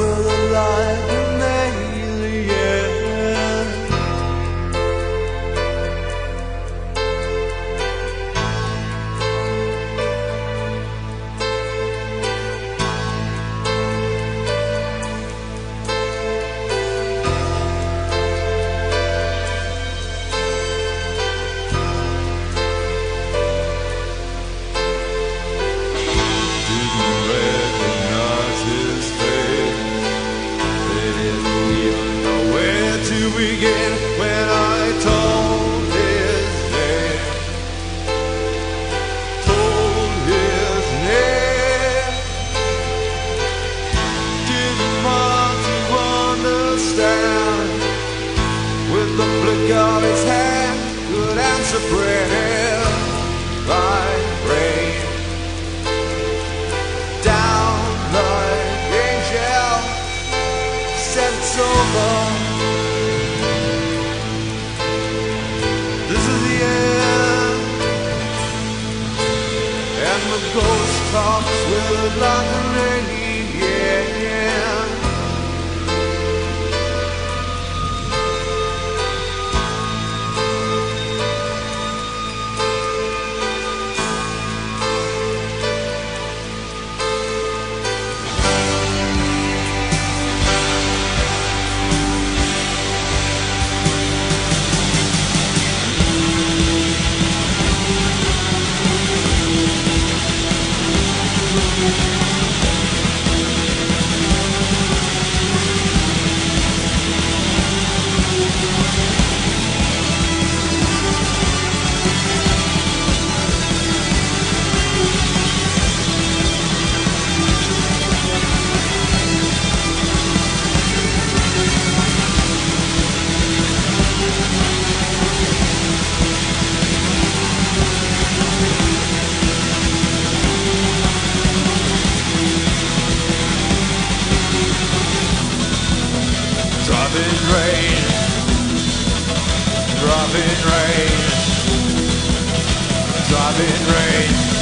will alive an alien. Talks with London, yeah. Driving rain